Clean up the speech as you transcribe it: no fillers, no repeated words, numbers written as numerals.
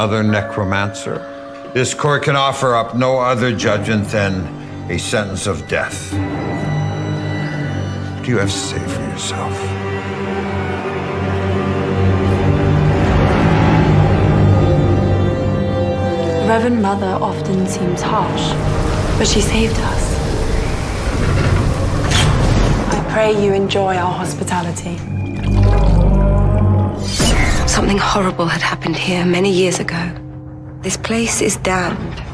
another necromancer. This court can offer up no other judgment than a sentence of death. What do you have to say for yourself? Reverend Mother often seems harsh, but she saved us. I pray you enjoy our hospitality. Something horrible had happened here many years ago. This place is damned.